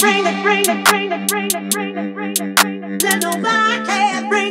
bring it. Let nobody can bring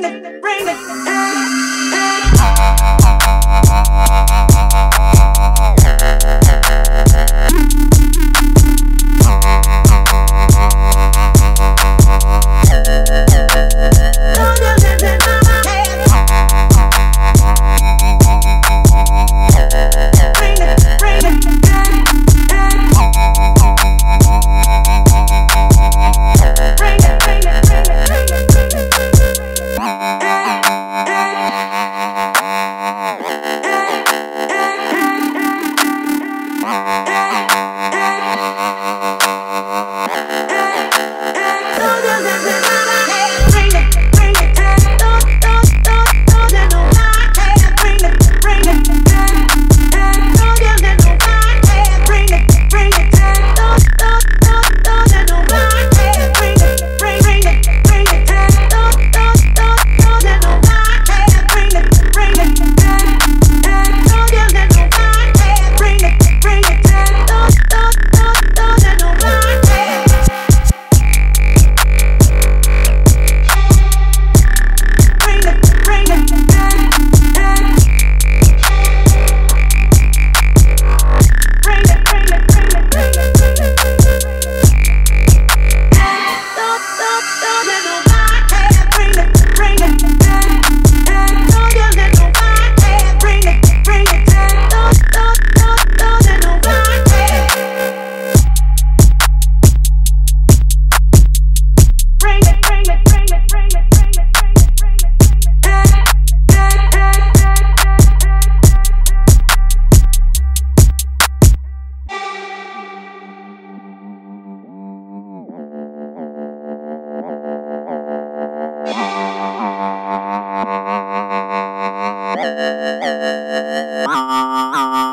it.